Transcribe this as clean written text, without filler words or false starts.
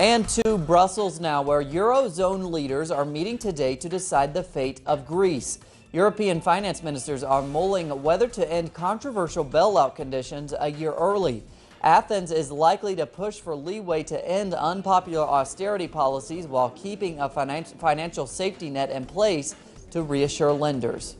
And to Brussels now, where Eurozone leaders are meeting today to decide the fate of Greece. European finance ministers are mulling whether to end controversial bailout conditions a year early. Athens is likely to push for leeway to end unpopular austerity policies while keeping a financial safety net in place to reassure lenders.